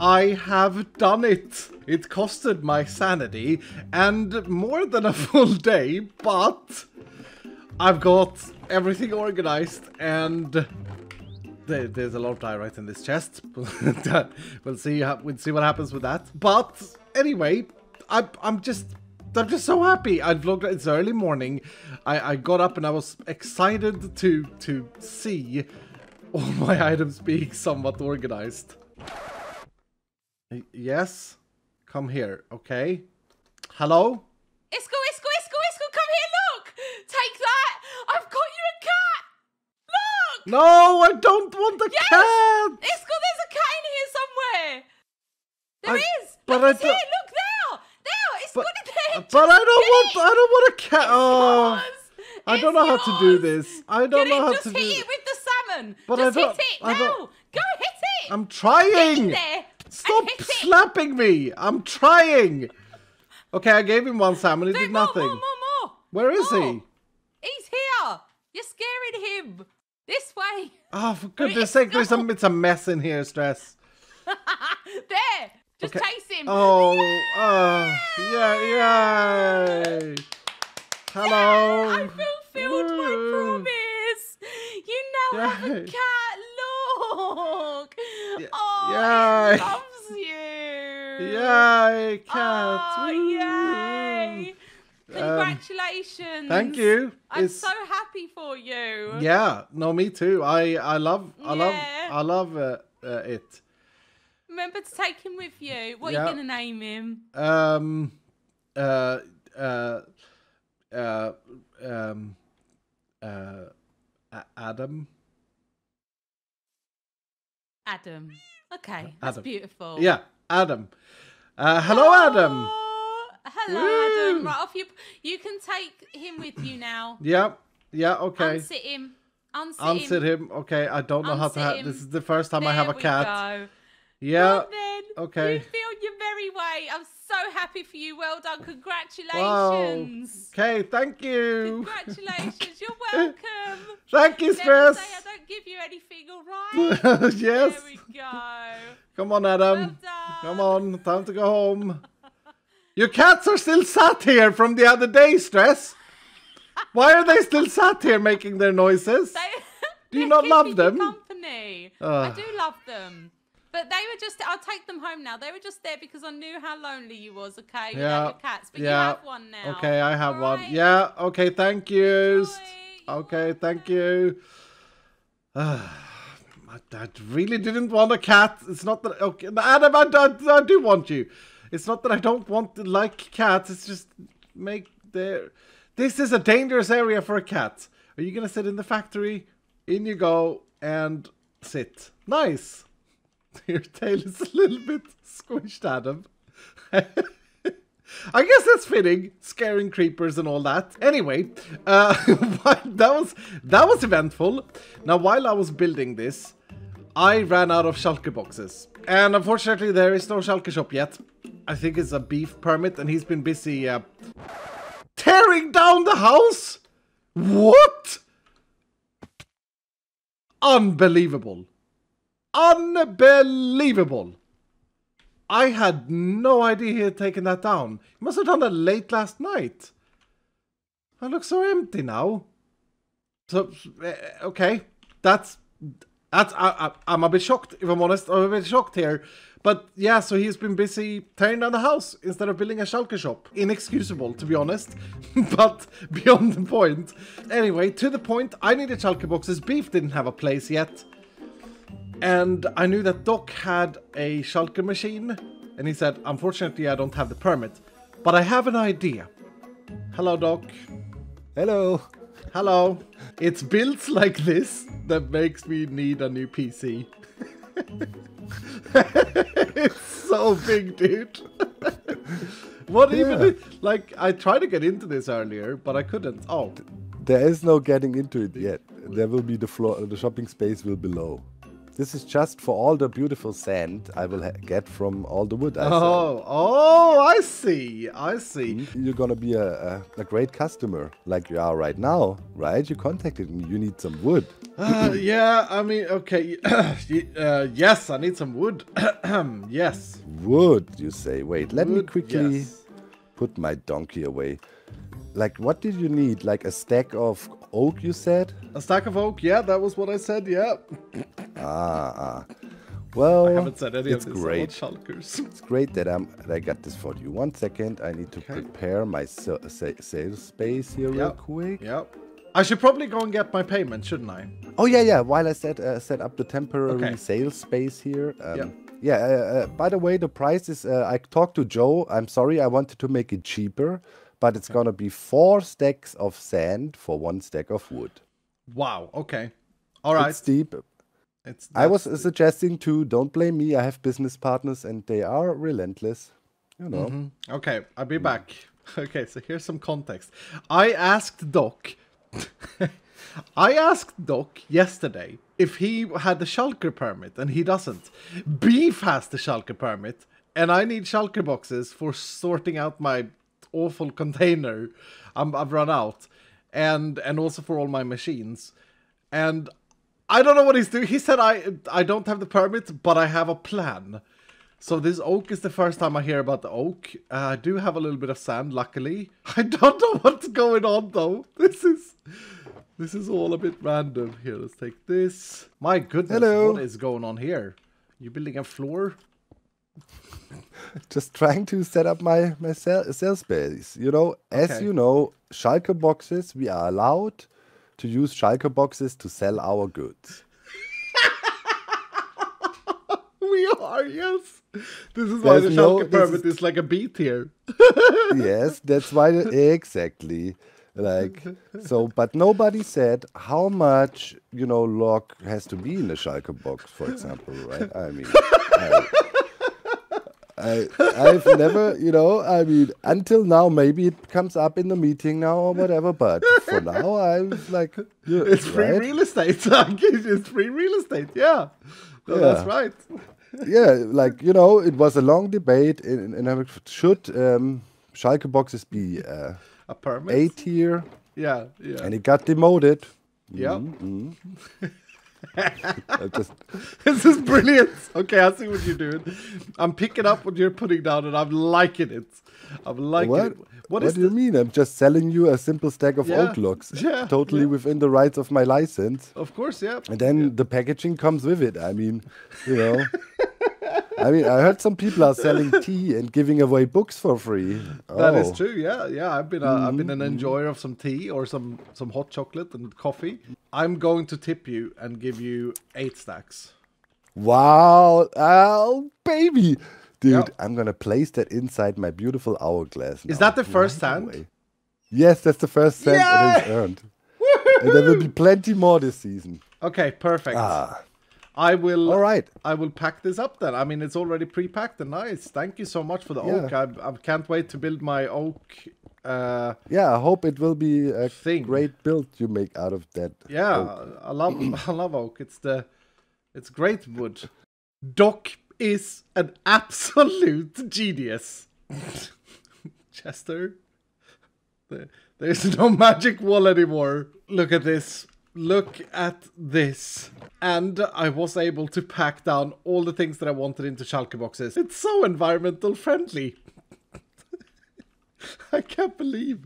I have done it! It costed my sanity and more than a full day, but I've got everything organized and there's a lot of diorite in this chest. we'll see what happens with that. But anyway, I'm just so happy. I vlogged. It's early morning. I got up and I was excited to see all my items being somewhat organized. Yes, come here. Okay. Hello. Isco, Isco, Isco, Isco! Come here. Look. Take that. I've got you a cat. Look. No, I don't want a cat. Isco, there's a cat in here somewhere. There is. But look, it's here. Look there. There. It's good in there. But I don't want a cat. Oh. I don't know how to do this. I don't know how to do this. Just hit it with the salmon. Just hit it now. Go hit it. I'm trying. Get in there. Stop slapping me! I'm trying! Okay, I gave him one salmon, he did nothing. More. Where is he? He's here! You're scaring him! This way! Oh, for goodness sake, it's a mess in here, Stress. There! Just chase him! Oh, yeah, yay! Hello! I fulfilled my promise! You now have a cat! Look! Yeah. Oh, he loves you! Yay, cat! Oh, yay! Congratulations! Thank you. I'm so happy for you. Yeah, no, me too. I love it. Remember to take him with you. What are you gonna name him? Adam. Adam. Okay, that's beautiful. Yeah, Adam. Hello, Adam. Hello, woo! Adam. Right off you can take him with you now. Yep. Yeah. Okay. Unsit him. Unsit him. Okay. I don't know how to. This is the first time I have a cat. Go. Yeah. Well, then, okay. You feel your very way. I'm so happy for you. Well done. Congratulations. Wow. Okay. Thank you. Congratulations. You're welcome. Thank you, Stress. Never say I don't give you anything, all right? Yes. There we go. Come on, Adam. Well done. Come on. Time to go home. Your cats are still sat here from the other day, Stress. Why are they still sat here making their noises? Do you not love them? Company. I do love them. But they were just, I'll take them home now. They were just there because I knew how lonely you was, okay? You love your cats, but you have one now. Okay, I have one. Yeah, okay, thank you. Okay, thank you. I really didn't want a cat. It's not that, okay, Adam, I do want you. It's not that I don't want to like cats. It's just this is a dangerous area for a cat. Are you going to sit in the factory? In you go and sit. Nice. Your tail is a little bit squished, Adam. I guess that's fitting, scaring creepers and all that. Anyway, that was eventful. Now, while I was building this, I ran out of Shulker boxes. And unfortunately, there is no Shulker shop yet. I think it's a Beef permit, and he's been busy tearing down the house? What? Unbelievable. Unbelievable! I had no idea he had taken that down. He must have done that late last night. I look so empty now. So, okay. That's I'm a bit shocked, if I'm honest. I'm a bit shocked here. But yeah, so he's been busy tearing down the house instead of building a Shulker shop. Inexcusable, to be honest, but beyond the point. Anyway, to the point, I needed Shulker boxes. Beef didn't have a place yet. And I knew that Doc had a Shulker machine, and he said, unfortunately, I don't have the permit, but I have an idea. Hello, Doc. Hello. Hello. It's builds like this that makes me need a new PC. It's so big, dude. What even? Like, I tried to get into this earlier, but I couldn't. Oh. There is no getting into it yet. There will be the floor, the shopping space will be low. This is just for all the beautiful sand I will get from all the wood I sell. Oh, I see. I see. You're going to be a great customer like you are right now, right? You contacted me. You need some wood. Yeah, I mean, okay. Yes, I need some wood. Yes. Wood, you say? Wait, let me quickly put my donkey away. Like, what did you need? Like a stack of oak, you said? A stack of oak, yeah, that was what I said, yeah. Ah, ah. Well, I haven't said any of this. Great. It's great that I got this for you. 1 second, I need to prepare my sales space here real quick. Yep. I should probably go and get my payment, shouldn't I? Oh yeah, yeah. While I set up the temporary sales space here. Yeah. By the way, the price is. I talked to Joe. I'm sorry, I wanted to make it cheaper, but it's gonna be 4 stacks of sand for 1 stack of wood. Wow. Okay. All right. It's steep. I was suggesting too, don't blame me, I have business partners and they are relentless, you know. Okay, I'll be back. Okay, so here's some context. I asked Doc, yesterday if he had the Shulker permit, and he doesn't. Beef has the Shulker permit, and I need Shulker boxes for sorting out my awful container. I've run out, and also for all my machines, and I don't know what he's doing. He said I don't have the permit, but I have a plan. So this oak is the first time I hear about the oak. I do have a little bit of sand, luckily. I don't know what's going on though. This is all a bit random. Here, let's take this. My goodness, what is going on here? You building a floor? Just trying to set up my sales base. You know, as you know, Shulker boxes, we are allowed to use Shulker boxes to sell our goods. We are, yes. This is why the Shulker permit is like a B tier. Yes, that's why, exactly. Like, so, but nobody said how much, you know, log has to be in a Shulker box, for example, right? I mean, I've never, you know, I mean, until now, maybe it comes up in the meeting now or whatever, but for now, I'm like... Yeah, it's free real estate. It's free real estate, yeah. No, that's right. Yeah, like, you know, it was a long debate, and should Shulker boxes be a permit? A tier? Yeah, yeah. And it got demoted. Yeah. This is brilliant. Okay, I see what you're doing. I'm picking up what you're putting down, and I'm liking it. I'm liking it. What do you mean? I'm just selling you a simple stack of oak logs. Yeah, totally within the rights of my license. Of course, yeah. And then the packaging comes with it. I mean, you know. I mean, I heard some people are selling tea and giving away books for free. Oh. That is true. Yeah, yeah. I've been I've been an enjoyer of some tea or some hot chocolate and coffee. I'm going to tip you and give you 8 stacks. Wow! Oh, baby, dude, I'm gonna place that inside my beautiful hourglass. Now. Is that the first sand? Yes, that's the first sand that is earned. And there will be plenty more this season. Okay, perfect. Ah. I will. All right. I will pack this up then. I mean, it's already pre-packed and nice. Thank you so much for the oak. I can't wait to build my oak. Yeah, I hope it will be a great build you make out of that. Yeah, oak. I love oak. It's great wood. Doc is an absolute genius. Chester, there's no magic wall anymore. Look at this. Look at this. And I was able to pack down all the things that I wanted into Shulker boxes. It's so environmental friendly. I can't believe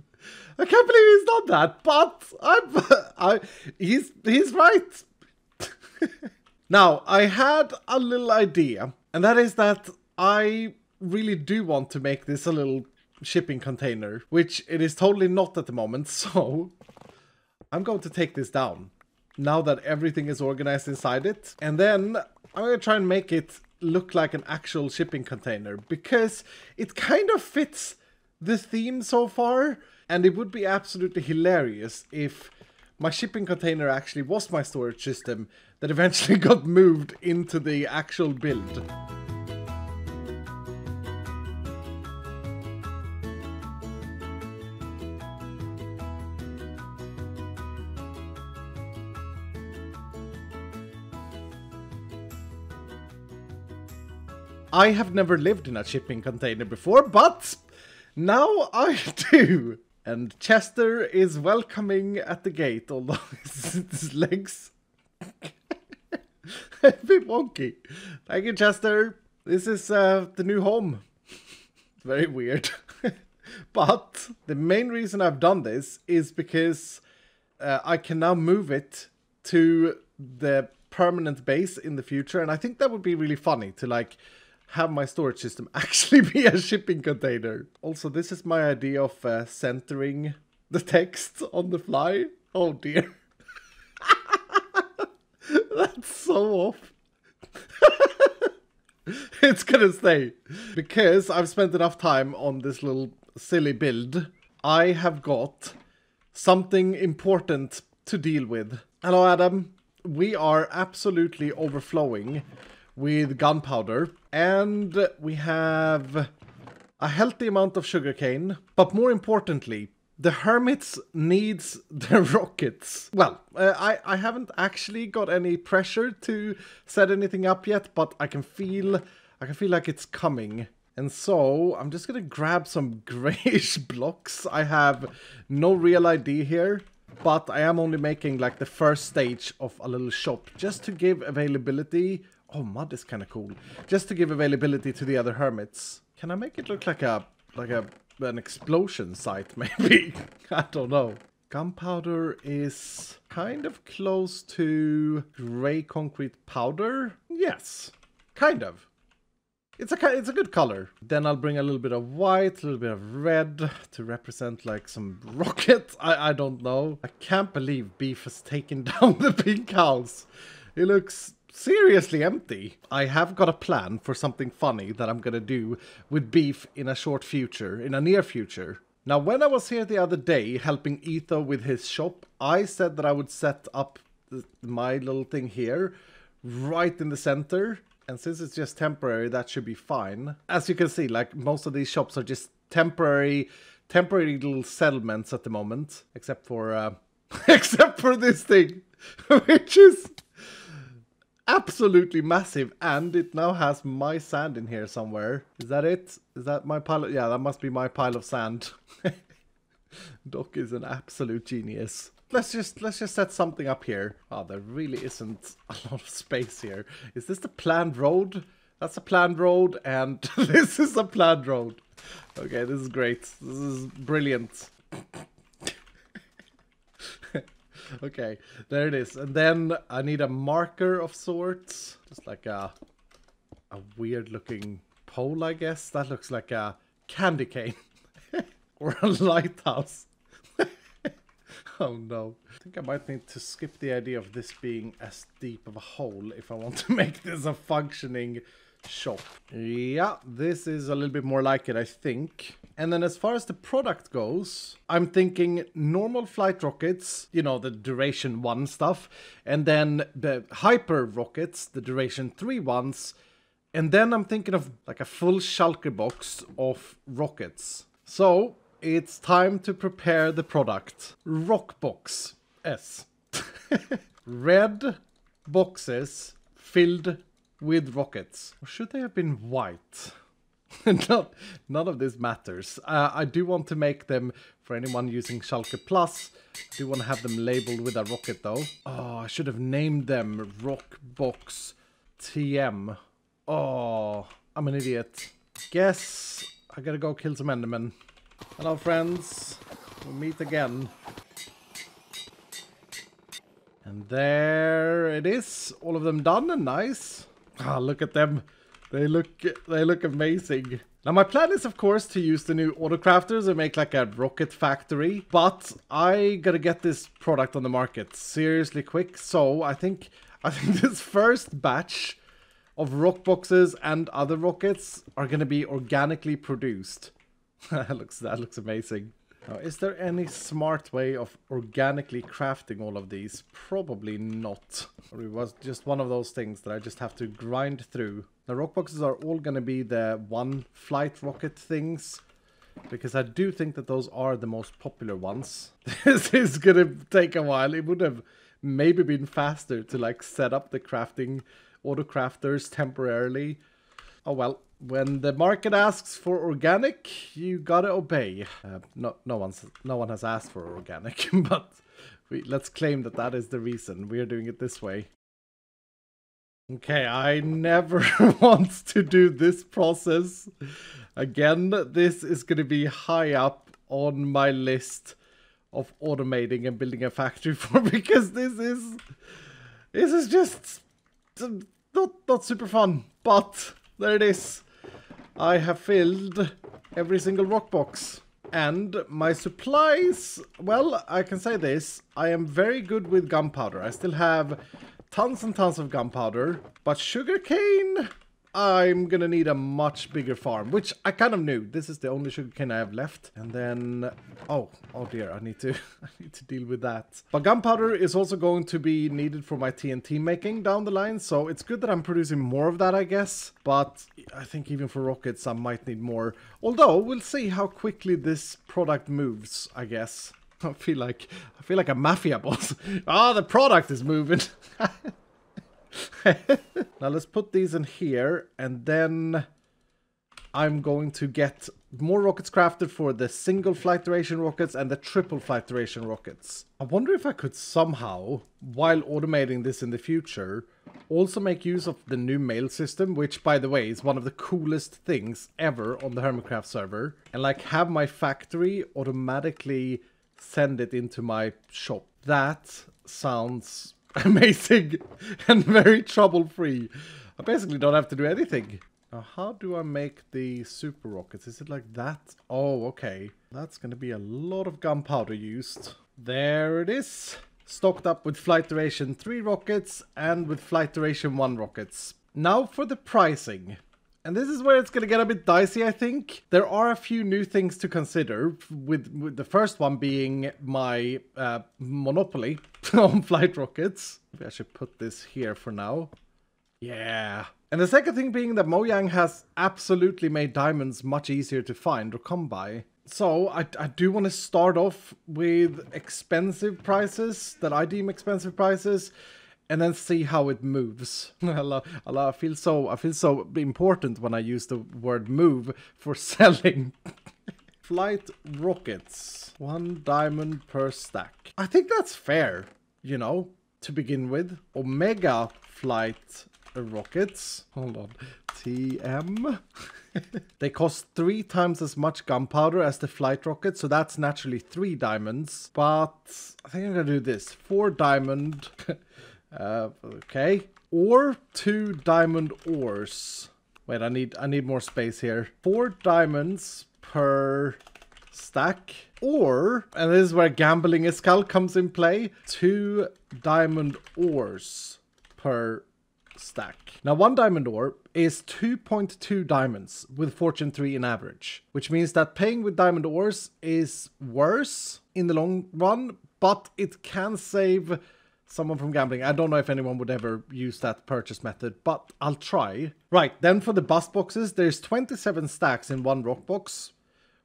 he's done that, but he's right. Now, I had a little idea, and that is that I really do want to make this a little shipping container, which it is totally not at the moment, so... I'm going to take this down, now that everything is organized inside it. And then I'm going to try and make it look like an actual shipping container, because it kind of fits the theme so far. And it would be absolutely hilarious if my shipping container actually was my storage system that eventually got moved into the actual build. I have never lived in a shipping container before, but now I do. And Chester is welcoming at the gate, although his legs A bit wonky. Thank you, Chester. This is the new home. It's very weird. But the main reason I've done this is because I can now move it to the permanent base in the future. And I think that would be really funny to like have my storage system actually be a shipping container. Also, this is my idea of centering the text on the fly. Oh dear. That's so off. It's gonna stay. Because I've spent enough time on this little silly build, I have got something important to deal with. Hello, Adam. We are absolutely overflowing with gunpowder. And we have a healthy amount of sugarcane. But more importantly, the hermits needs the rockets. Well, I haven't actually got any pressure to set anything up yet, but I can feel like it's coming. And so I'm just gonna grab some grayish blocks. I have no real idea here, but I am only making like the first stage of a little shop just to give availability. Oh, mud is kind of cool. Just to give availability to the other hermits. Can I make it look like an explosion site, maybe? I don't know. Gunpowder is kind of close to gray concrete powder. Yes, kind of. It's a good color. Then I'll bring a little bit of white, a little bit of red to represent like some rockets. I don't know. I can't believe Beef has taken down the pink house. It looks seriously empty. I have got a plan for something funny that I'm gonna do with Beef in a short future, in a near future. Now, when I was here the other day helping Etho with his shop, I said that I would set up my little thing here, right in the center. And since it's just temporary, that should be fine. As you can see, like most of these shops are just temporary little settlements at the moment, except for except for this thing, which is absolutely massive, and it now has my sand in here somewhere. Is that it? Is that my pile of... yeah, that must be my pile of sand. Doc is an absolute genius. Let's just set something up here. Oh, there really isn't a lot of space here. Is this the planned road? That's a planned road, and this is a planned road. Okay, this is great. This is brilliant. Okay, there it is. And then I need a marker of sorts. Just like a weird looking pole, I guess. That looks like a candy cane. Or a lighthouse. Oh no. I think I might need to skip the idea of this being as deep of a hole if I want to make this a functioning shop. Yeah, this is a little bit more like it, I think. And then as far as the product goes, I'm thinking normal flight rockets, you know, the duration 1 stuff, and then the hyper rockets, the duration 3 ones, and then I'm thinking of like a full Shulker box of rockets. So it's time to prepare the product. Rock box S. Red boxes filled with rockets. Or should they have been white? None of this matters. I do want to make them, for anyone using Shulker Plus, I do want to have them labeled with a rocket though. Oh, I should have named them Rock Box TM. Oh, I'm an idiot. Guess I gotta go kill some Endermen. Hello friends, we'll meet again. And there it is, all of them done and nice. Ah, look at them. They look amazing. Now my plan is, of course, to use the new autocrafters and make like a rocket factory, but I gotta get this product on the market seriously quick. So I think this first batch of rock boxes and other rockets are gonna be organically produced. That looks amazing. Now, is there any smart way of organically crafting all of these? Probably not. Or it was just one of those things that I just have to grind through. The rock boxes are all going to be the one flight rocket things, because I do think that those are the most popular ones. This is going to take a while. It would have maybe been faster to like set up the crafting autocrafters temporarily. Oh well, When the market asks for organic, you gotta obey. No one has asked for organic, but let's claim that that is the reason we're doing it this way. Okay, I never want to do this process again. This is gonna be high up on my list of automating and building a factory for, because this is just not super fun. But there it is. I have filled every single rock box. And my supplies, well, I can say this, I am very good with gunpowder. I still have tons and tons of gunpowder, but sugarcane, I'm gonna need a much bigger farm, which I kind of knew. This is the only sugarcane I have left. And then, oh dear, I need to deal with that. But gunpowder is also going to be needed for my TNT making down the line, so it's good that I'm producing more of that, I guess. But I think even for rockets, I might need more. Although, we'll see how quickly this product moves, I guess. I feel like a mafia boss. Ah, the product is moving. Now let's put these in here, and then I'm going to get more rockets crafted for the single flight duration rockets and the triple flight duration rockets. I wonder if I could somehow, while automating this in the future, also make use of the new mail system, which by the way is one of the coolest things ever on the Hermitcraft server, and like have my factory automatically send it into my shop. That sounds amazing and very trouble-free. I basically don't have to do anything. Now, how do I make the super rockets? Is it like that? Oh, okay. That's going to be a lot of gunpowder used. There it is. Stocked up with flight duration 3 rockets and with flight duration 1 rockets. Now for the pricing. And this is where it's going to get a bit dicey, I think. There are a few new things to consider, with the first one being my monopoly on flight rockets. Maybe I should put this here for now. Yeah. And the second thing being that Mojang has absolutely made diamonds much easier to find or come by. So I do want to start off with expensive prices that I deem expensive prices, and then see how it moves. I feel so important when I use the word move for selling. Flight rockets. 1 diamond per stack. I think that's fair, you know, to begin with. Omega flight rockets. Hold on. TM. They cost 3 times as much gunpowder as the flight rocket, so that's naturally 3 diamonds. But I think I'm gonna do this. 4 diamond... okay, or 2 diamond ores. Wait, I need more space here. 4 diamonds per stack, or, and this is where gambling iskal comes in play, 2 diamond ores per stack. Now, 1 diamond ore is 2.2 diamonds with fortune 3 in average, which means that paying with diamond ores is worse in the long run, but it can save someone from gambling. I don't know if anyone would ever use that purchase method, but I'll try. Right, then for the bust boxes, there's 27 stacks in 1 rock box,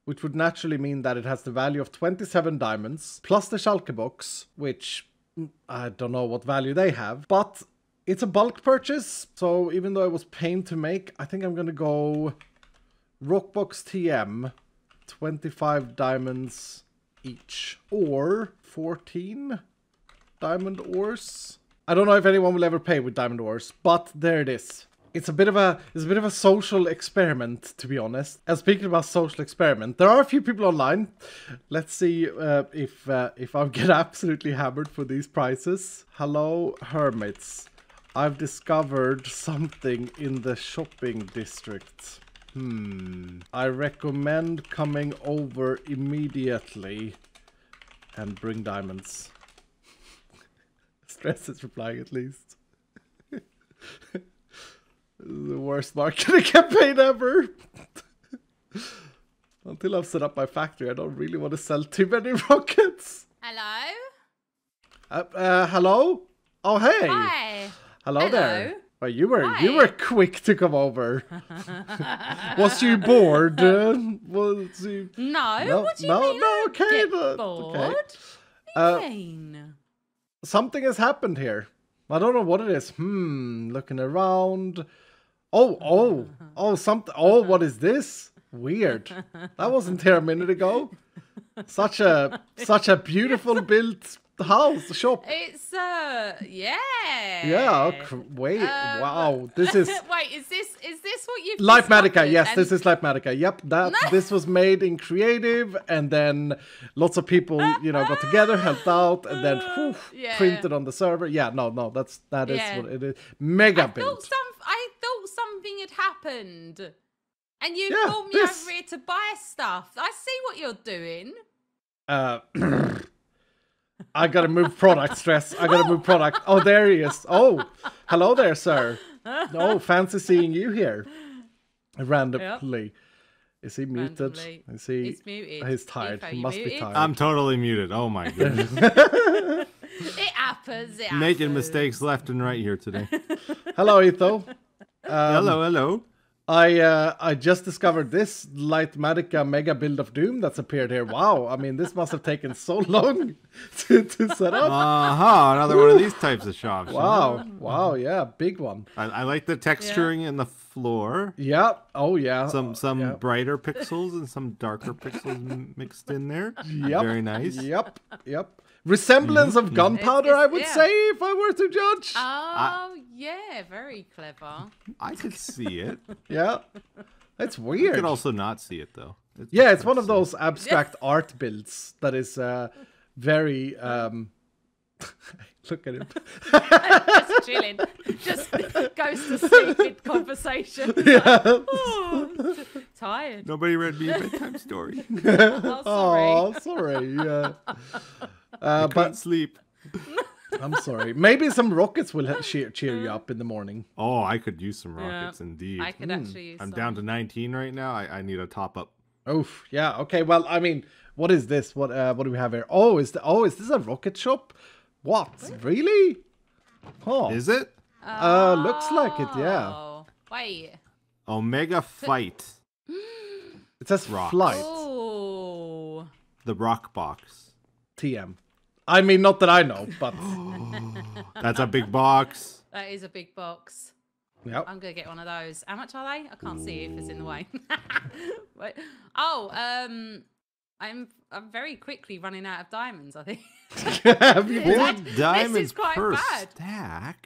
which would naturally mean that it has the value of 27 diamonds, plus the Shulker box, which I don't know what value they have, but it's a bulk purchase, so even though it was pain to make, I think I'm gonna go rock box TM, 25 diamonds each, or 14... diamond ores. I don't know if anyone will ever pay with diamond ores, but there it is. It's a bit of a social experiment, to be honest. And speaking about social experiment, there are a few people online. Let's see if I get absolutely hammered for these prices. Hello, hermits. I've discovered something in the shopping district. I recommend coming over immediately and bring diamonds. Stress is replying, at least. The worst marketing campaign ever. Until I've set up my factory, I don't really want to sell too many rockets. Hello? Hello? Oh, hey. Hi. Hello there. Well, you were quick to come over. Was you bored? Was you... No, what do you mean? No, okay. Bored? Okay. What do you mean? Something has happened here. I don't know what it is. Looking around. Oh, something. Oh, what is this? Weird. That wasn't there a minute ago. Such a beautiful built house shop. It's yeah. Yeah. Wait. Wow. This is. Wait. Is this what you've? Litematica. Yes. And... This is Litematica. Yep. This was made in creative, and then lots of people got together, helped out, and then printed on the server. Yeah. No. That is what it is. Mega build. I thought something had happened. And you called me over here to buy stuff. I see what you're doing. I gotta move product, Stress. I gotta move product. Oh, there he is. Oh, hello there, sir. Oh, fancy seeing you here. Randomly. Yep. Is he muted? Is he... He's muted. He's tired. He must be tired. I'm totally muted. Oh, my goodness. It happens. It happens. Making mistakes left and right here today. Hello, Etho. Hello. I just discovered this Litematica mega build of doom that's appeared here. Wow, I mean, this must have taken so long to set up. Another one of these types of shops. Wow, yeah, big one. I like the texturing in the floor. Yeah, oh yeah. Some brighter pixels and some darker pixels mixed in there. Yep. Very nice. Yep. Resemblance of gunpowder, I would say, if I were to judge. Oh, yeah, very clever. I could see it. Yeah, that's weird. You could also not see it, though. It's one of those abstract art builds that is very... Look at him. Just chilling. Just goes to sleep mid-conversation. Yeah. Like, tired. Nobody read me a bedtime story. Oh, sorry. Yeah. But sleep. I'm sorry. Maybe some rockets will cheer you up in the morning. Oh, I could use some rockets, indeed. I could actually use some. I'm down to 19 right now. I need a top-up. Oof. Yeah, okay. Well, I mean, what is this? What do we have here? Oh, is this a rocket shop? What? Really? Huh. Is it? Looks like it, yeah. Wait. Omega Fight. It says Rocks. Flight. Oh. The Rock Box. TM. I mean, not that I know, but... That's a big box. That is a big box. Yep. I'm going to get one of those. How much are they? I can't see if it's in the way. Wait. I'm very quickly running out of diamonds, I think. Have you bought diamonds per stack?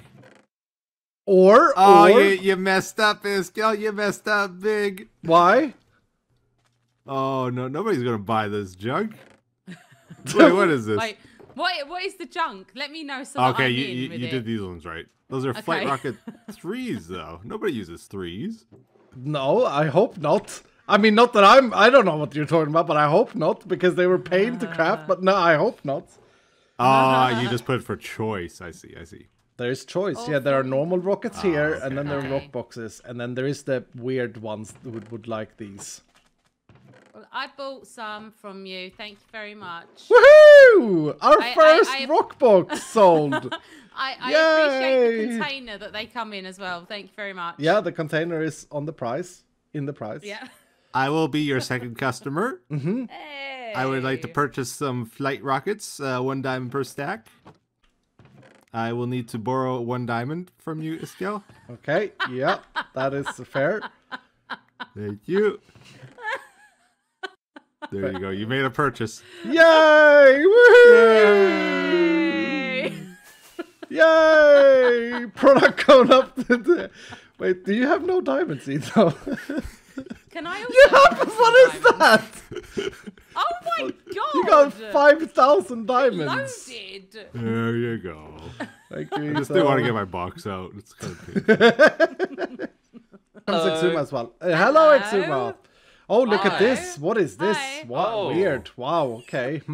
Or you messed up, Iskel. You messed up big. Why? Oh, no. Nobody's going to buy this junk. Wait, what is this? Wait, what is the junk? Let me know so okay, you did these ones right. Those are Flight Rocket 3s, though. Nobody uses 3s. No, I hope not. I mean, not that I don't know what you're talking about, but I hope not, because they were paid to craft, but no, I hope not. Ah, you just put it for choice. I see. There's choice. Oh, yeah, there are normal rockets here, okay. And then there are rock boxes, and then there is the weird ones that would like these. Well, I bought some from you. Thank you very much. Woohoo! Our first rock box sold! I appreciate the container that they come in as well. Thank you very much. Yeah, the container is on the price. In the price. Yeah. I will be your second customer. Hey. I would like to purchase some flight rockets, 1 diamond per stack. I will need to borrow 1 diamond from you, Estelle. Okay, yeah, that is fair. Thank you. There you go, you made a purchase. Yay! Woohoo! Yay! Product going up today. Wait, do you have no diamonds, Etho? Can I also what is that? Oh my god! You got 5,000 diamonds. Loaded. There you go. Thank you. I just didn't want to get my box out. It's kind of painful. Comes Xisuma as well. Hello, Xisuma. Oh, look at this. What is this? Wow, weird. Wow, okay. A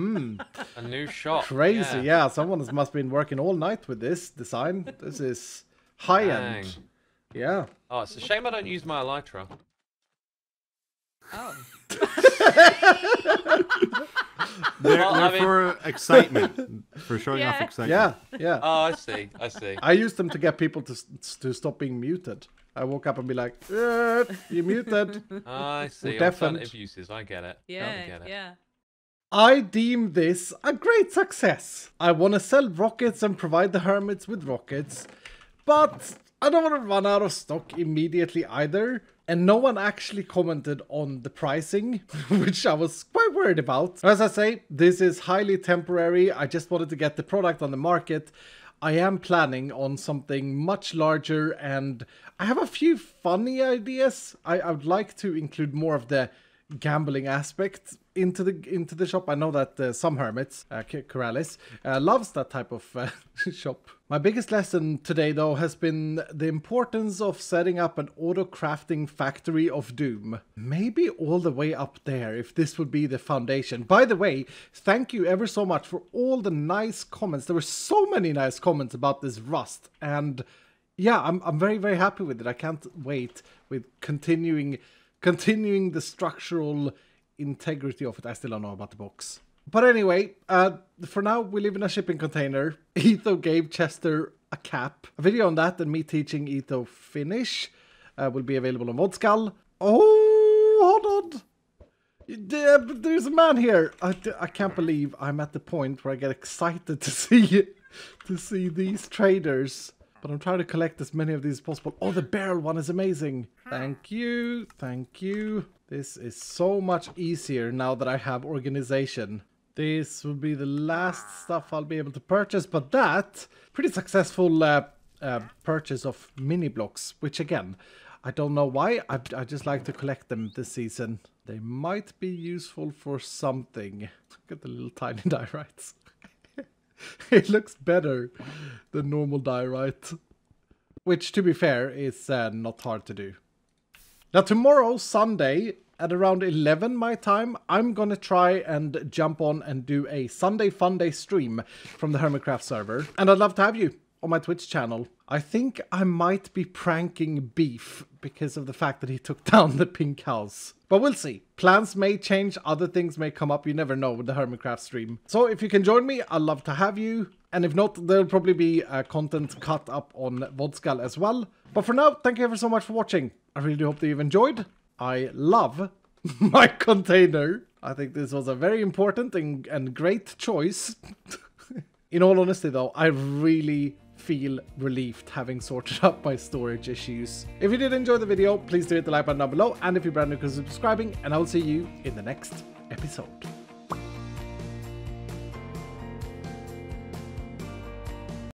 new shop. Crazy. Yeah, someone must have been working all night with this design. This is high-end. Yeah. Oh, it's a shame I don't use my elytra. Oh. They're for excitement. For showing off excitement. Yeah. Oh, I see. I used them to get people to stop being muted. I woke up and be like, you're muted. I see. Alternative uses, I get it. Yeah. I deem this a great success. I want to sell rockets and provide the hermits with rockets, but... I don't want to run out of stock immediately either. And no one actually commented on the pricing, which I was quite worried about. As I say, this is highly temporary. I just wanted to get the product on the market. I am planning on something much larger, and I have a few funny ideas. I would like to include more of the gambling aspect into the shop. I know that some hermits, Corralis, loves that type of shop. My biggest lesson today, though, has been the importance of setting up an auto-crafting factory of doom. Maybe all the way up there, if this would be the foundation. By the way, thank you ever so much for all the nice comments. There were so many nice comments about this rust, and yeah, I'm very, very happy with it. I can't wait with continuing the structural integrity of it. I still don't know about the box. But anyway, for now, we live in a shipping container. Etho gave Chester a cap. A video on that and me teaching Etho Finnish will be available on Vodskall. Oh, hold on. There's a man here. I can't believe I'm at the point where I get excited to see these traders. But I'm trying to collect as many of these as possible. Oh, the barrel one is amazing. Thank you. Thank you. This is so much easier now that I have organization. This will be the last stuff I'll be able to purchase. But that, pretty successful purchase of mini blocks. Which again, I don't know why. I just like to collect them this season. They might be useful for something. Look at the little tiny diorites. It looks better than normal diorite, which, to be fair, is not hard to do. Now, tomorrow, Sunday, at around 11 my time, I'm gonna try and jump on and do a Sunday Fun Day stream from the Hermitcraft server. And I'd love to have you on my Twitch channel. I think I might be pranking Beef because of the fact that he took down the pink house. But we'll see. Plans may change, other things may come up, you never know with the Hermitcraft stream. So if you can join me, I'd love to have you. And if not, there'll probably be content cut up on Vodskall as well. But for now, thank you ever so much for watching. I really do hope that you've enjoyed. I love my container. I think this was a very important and great choice. In all honesty though, I really feel relieved having sorted out my storage issues. If you did enjoy the video, please do hit the like button down below, and if you're brand new, consider subscribing, and I'll see you in the next episode.